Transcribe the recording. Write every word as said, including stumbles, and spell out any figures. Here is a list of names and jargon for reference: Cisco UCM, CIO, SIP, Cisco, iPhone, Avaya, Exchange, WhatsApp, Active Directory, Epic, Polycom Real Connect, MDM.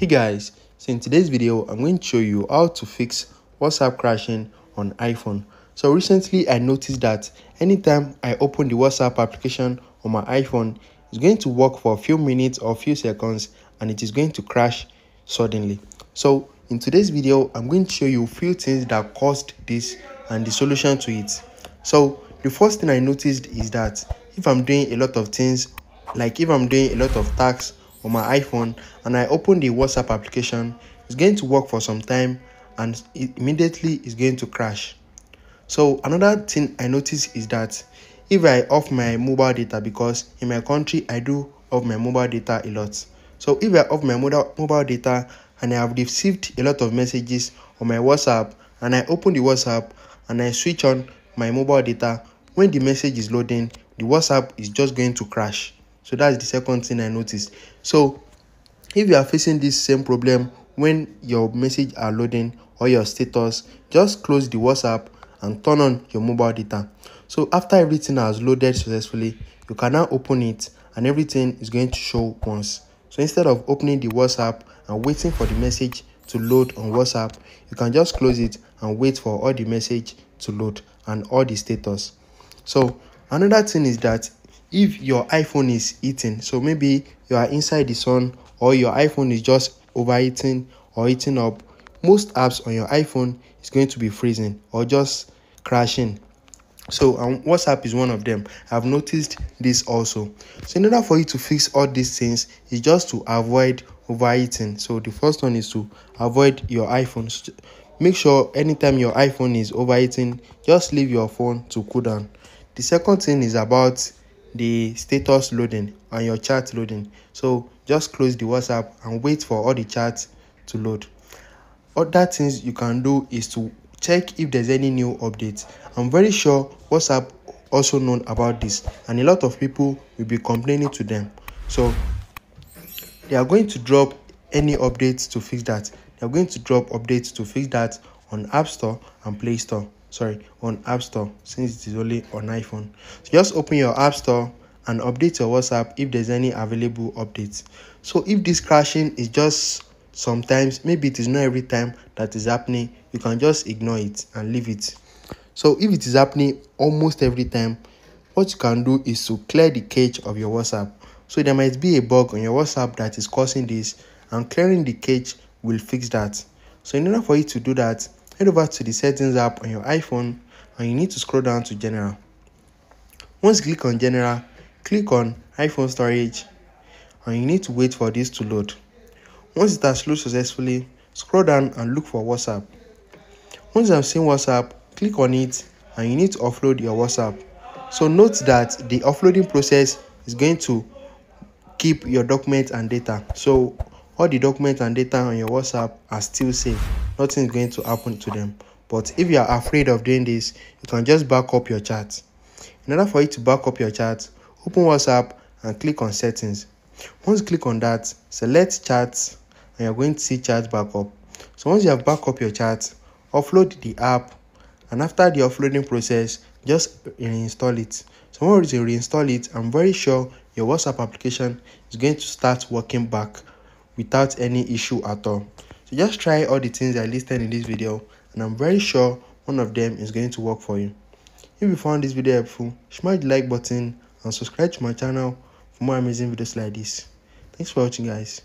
Hey guys, so in today's video I'm going to show you how to fix WhatsApp crashing on iPhone. So recently I noticed that anytime I open the WhatsApp application on my iPhone, it's going to work for a few minutes or a few seconds and it is going to crash suddenly. So in today's video I'm going to show you a few things that caused this and the solution to it. So the first thing I noticed is that if I'm doing a lot of things, like if I'm doing a lot of tasks on my iPhone and I open the WhatsApp application, it's going to work for some time and it immediately is going to crash. So another thing I notice is that if I off my mobile data, because in my country I do off my mobile data a lot, so if I off my mobile data and I have received a lot of messages on my WhatsApp and I open the WhatsApp and I switch on my mobile data, when the message is loading, the WhatsApp is just going to crash. So that's the second thing I noticed. So if you are facing this same problem when your message are loading or your status, just close the WhatsApp and turn on your mobile data. So after everything has loaded successfully, you can now open it and everything is going to show once. So instead of opening the WhatsApp and waiting for the message to load on WhatsApp, you can just close it and wait for all the message to load and all the status. So another thing is that if your iPhone is eating, so maybe you are inside the sun or your iPhone is just overheating or heating up, most apps on your iPhone is going to be freezing or just crashing. So um, WhatsApp is one of them. I've noticed this also. So in order for you to fix all these things is just to avoid overheating. So the first one is to avoid your iPhone. Make sure anytime your iPhone is overheating, just leave your phone to cool down. The second thing is about the status loading and your chat loading. So just close the WhatsApp and wait for all the chats to load. Other things you can do is to check if there's any new updates. I'm very sure WhatsApp also known about this and a lot of people will be complaining to them, so they are going to drop any updates to fix that. They are going to drop updates to fix that on App Store and Play Store. Sorry, on App Store, since it is only on iPhone. So just open your App Store and update your WhatsApp if there's any available updates. So if this crashing is just sometimes, maybe it is not every time that is happening, you can just ignore it and leave it. So if it is happening almost every time, what you can do is to clear the cache of your WhatsApp. So there might be a bug on your WhatsApp that is causing this, and clearing the cache will fix that. So in order for you to do that, head over to the settings app on your iPhone and you need to scroll down to general. Once you click on general, click on iPhone storage and you need to wait for this to load. Once it has loaded successfully, scroll down and look for WhatsApp. Once I'm seeing WhatsApp, click on it and you need to offload your WhatsApp. So note that the offloading process is going to keep your documents and data. So all the documents and data on your WhatsApp are still safe. Nothing is going to happen to them. But if you are afraid of doing this, you can just back up your chat. In order for you to back up your chat, open WhatsApp and click on settings. Once you click on that, select chats and you're going to see chat backup. So once you have back up your chat, offload the app, and after the offloading process, just reinstall it. So once you reinstall it, I'm very sure your WhatsApp application is going to start working back without any issue at all. So just try all the things I listed in this video and I'm very sure one of them is going to work for you. If you found this video helpful, smash the like button and subscribe to my channel for more amazing videos like this. Thanks for watching guys.